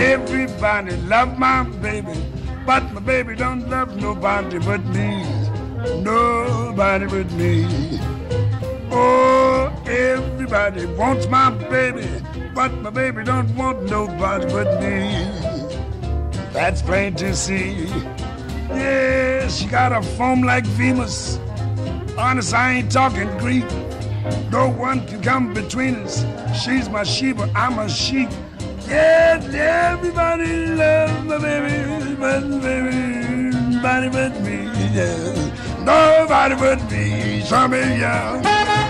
Everybody love my baby, but my baby don't love nobody but me, nobody but me. Oh, everybody wants my baby, but my baby don't want nobody but me. That's plain to see. Yeah, she got a form like Venus. Honest, I ain't talking Greek. No one can come between us. She's my Sheba, I'm a sheep. Yeah, everybody loves my baby, but nobody but me. Yeah. Nobody but me. Some of y'all.